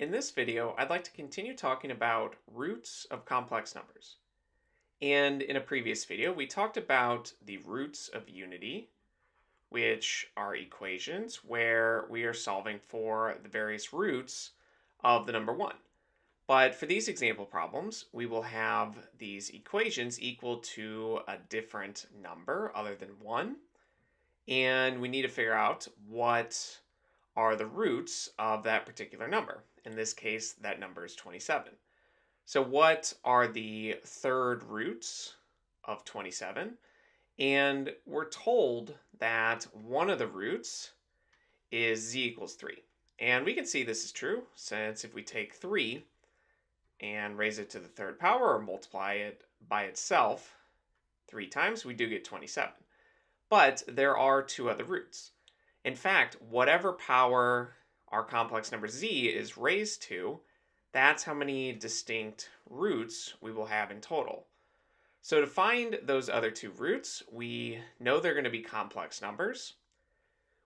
In this video, I'd like to continue talking about roots of complex numbers. And in a previous video, we talked about the roots of unity, which are equations where we are solving for the various roots of the number 1. But for these example problems, we will have these equations equal to a different number other than 1. And we need to figure out what are the roots of that particular number. In this case, that number is 27. So what are the third roots of 27? And we're told that one of the roots is z equals 3. And we can see this is true, since if we take 3 and raise it to the third power or multiply it by itself 3 times, we do get 27. But there are 2 other roots. In fact, whatever power our complex number z is raised to, that's how many distinct roots we will have in total. So to find those other 2 roots, we know they're going to be complex numbers.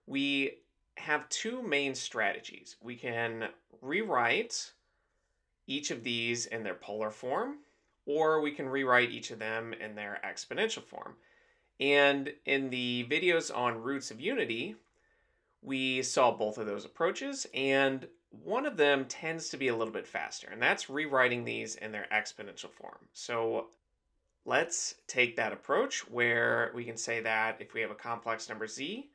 We have 2 main strategies. We can rewrite each of these in their polar form, or we can rewrite each of them in their exponential form. And in the videos on roots of unity, we saw both of those approaches, and one of them tends to be a little bit faster, and that's rewriting these in their exponential form. So let's take that approach where we can say that if we have a complex number z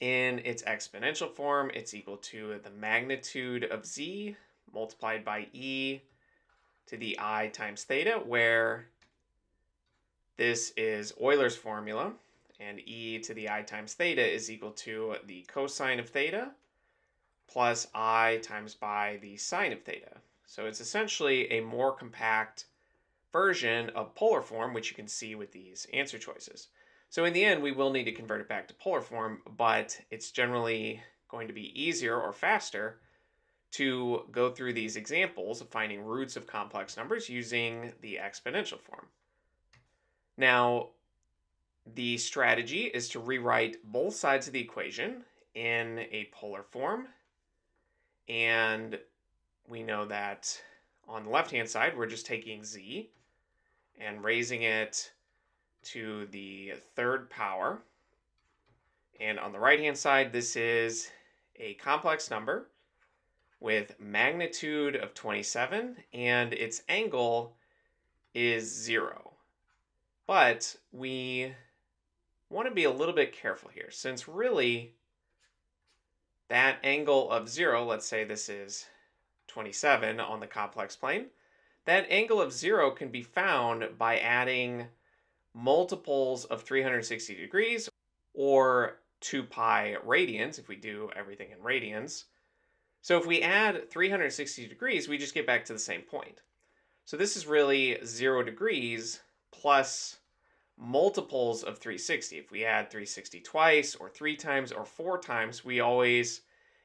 in its exponential form, it's equal to the magnitude of z multiplied by e to the I times theta, where this is Euler's formula. And e to the I times theta is equal to the cosine of theta plus I times by the sine of theta. So it's essentially a more compact version of polar form, which you can see with these answer choices. So in the end, we will need to convert it back to polar form, but it's generally going to be easier or faster to go through these examples of finding roots of complex numbers using the exponential form. Now, the strategy is to rewrite both sides of the equation in a polar form. And we know that on the left-hand side, we're just taking z and raising it to the third power. And on the right-hand side, this is a complex number with magnitude of 27, and its angle is 0. But we want to be a little bit careful here, since really that angle of 0, let's say this is 27 on the complex plane, that angle of 0 can be found by adding multiples of 360 degrees or 2 pi radians if we do everything in radians. So if we add 360 degrees, we just get back to the same point. So this is really 0 degrees plus multiples of 360. If we add 360 twice or 3 times or 4 times, we always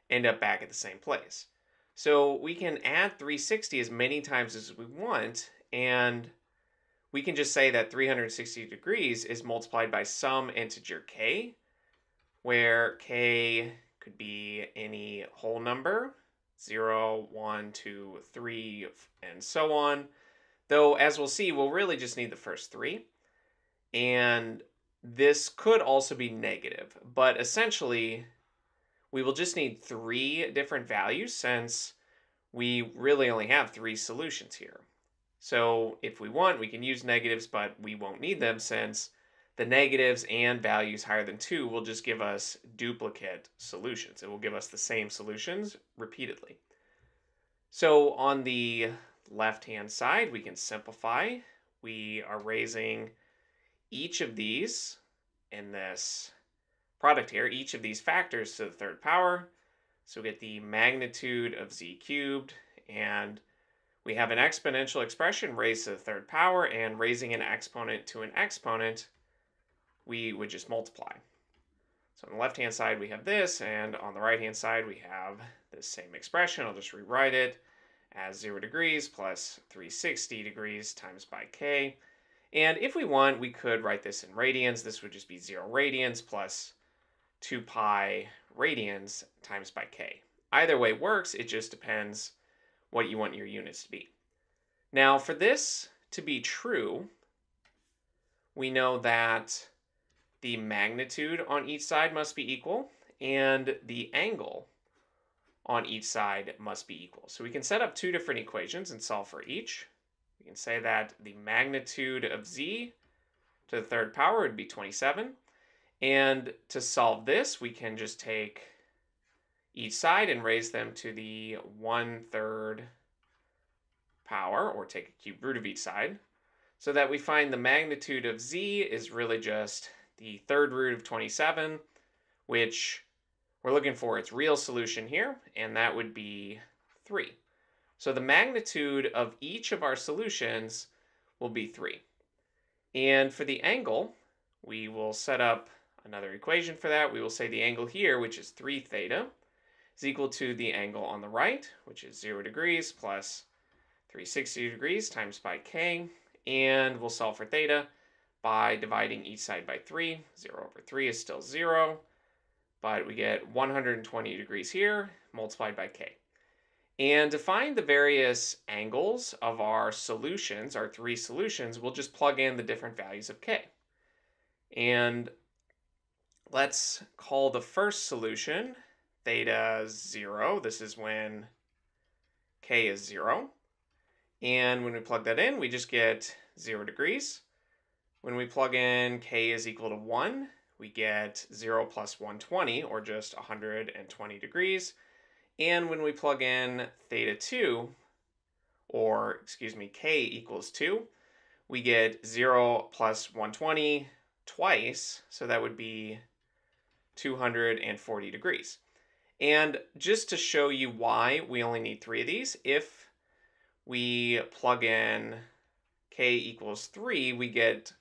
end up back at the same place. So we can add 360 as many times as we want, and we can just say that 360 degrees is multiplied by some integer k, where k could be any whole number, 0, 1, 2, 3, and so on. Though, as we'll see, we'll really just need the first 3. And this could also be negative, but essentially we will just need 3 different values, since we really only have 3 solutions here. So if we want, we can use negatives, but we won't need them, since the negatives and values higher than 2 will just give us duplicate solutions. It will give us the same solutions repeatedly. So on the left-hand side, we can simplify. We are raising each of these in this product here, each of these factors to the third power. So we get the magnitude of z cubed, and we have an exponential expression raised to the third power, and raising an exponent to an exponent, we would just multiply. So on the left-hand side, we have this, and on the right-hand side, we have this same expression. I'll just rewrite it as 0 degrees plus 360 degrees times by k. And if we want, we could write this in radians. This would just be 0 radians plus 2 pi radians times by k. Either way works, it just depends what you want your units to be. Now, for this to be true, we know that the magnitude on each side must be equal, and the angle on each side must be equal. So we can set up two different equations and solve for each. We can say that the magnitude of z to the third power would be 27. And to solve this, we can just take each side and raise them to the 1/3 power, or take a cube root of each side, so that we find the magnitude of z is really just the third root of 27, which we're looking for its real solution here, and that would be 3. So the magnitude of each of our solutions will be 3. And for the angle, we will set up another equation for that. We will say the angle here, which is 3 theta, is equal to the angle on the right, which is 0 degrees plus 360 degrees times pi k. And we'll solve for theta by dividing each side by 3. 0 over 3 is still 0. But we get 120 degrees here, multiplied by k. And to find the various angles of our solutions, our three solutions, we'll just plug in the different values of k. And let's call the first solution theta 0. This is when k is 0. And when we plug that in, we just get 0 degrees. When we plug in k is equal to 1, we get 0 plus 120, or just 120 degrees. And when we plug in theta 2, or excuse me, k equals 2, we get 0 plus 120 twice, so that would be 240 degrees. And just to show you why we only need 3 of these, if we plug in k equals 3, we get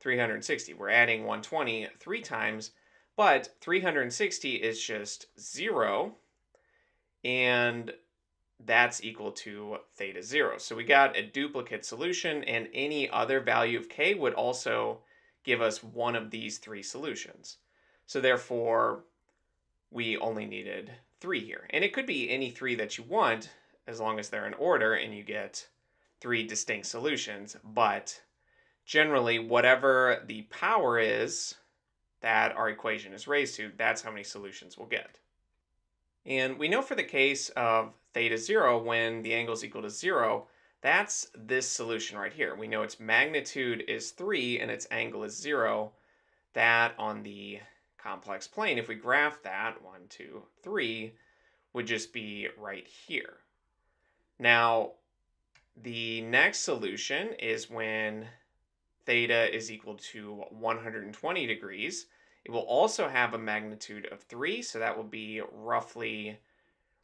360. We're adding 120 3 times, but 360 is just 0. And that's equal to theta 0. So we got a duplicate solution, and any other value of k would also give us one of these 3 solutions. So therefore, we only needed 3 here. And it could be any 3 that you want, as long as they're in order and you get 3 distinct solutions. But generally, whatever the power is that our equation is raised to, that's how many solutions we'll get. And we know for the case of theta 0, when the angle is equal to 0, that's this solution right here. We know its magnitude is 3 and its angle is 0. That on the complex plane, if we graph that, 1, 2, 3, would just be right here. Now, the next solution is when theta is equal to 120 degrees. It will also have a magnitude of 3, so that will be roughly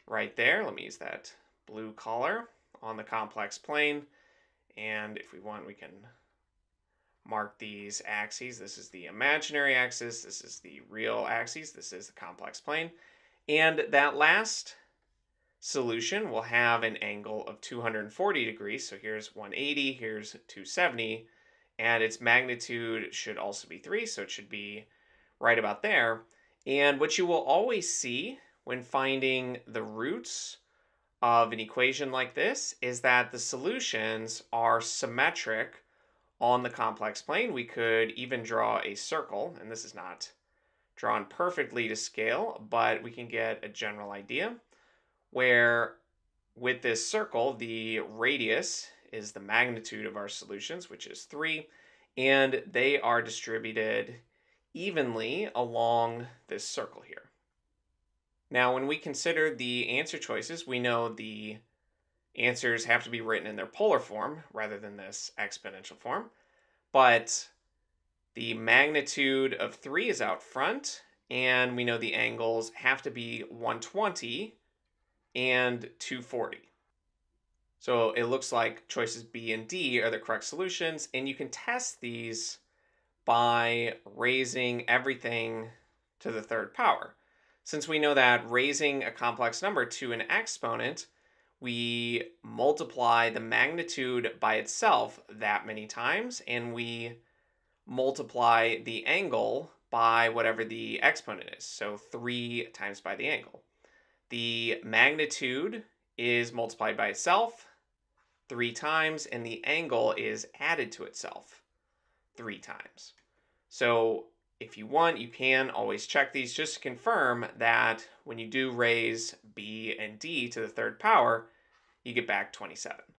right there. Let me use that blue color on the complex plane. And if we want, we can mark these axes. This is the imaginary axis. This is the real axis. This is the complex plane. And that last solution will have an angle of 240 degrees. So here's 180, here's 270. And its magnitude should also be 3, so it should be right about there. And what you will always see when finding the roots of an equation like this is that the solutions are symmetric on the complex plane. We could even draw a circle, and this is not drawn perfectly to scale, but we can get a general idea where with this circle, the radius is the magnitude of our solutions, which is 3, and they are distributed evenly along this circle here. Now, when we consider the answer choices, we know the answers have to be written in their polar form rather than this exponential form. But the magnitude of 3 is out front, and we know the angles have to be 120 and 240. So it looks like choices B and D are the correct solutions, and you can test these by raising everything to the third power. Since we know that raising a complex number to an exponent, we multiply the magnitude by itself that many times, and we multiply the angle by whatever the exponent is, so 3 times by the angle. The magnitude is multiplied by itself 3 times, and the angle is added to itself 3 times. So if you want, you can always check these just to confirm that when you do raise b and d to the third power, you get back 27.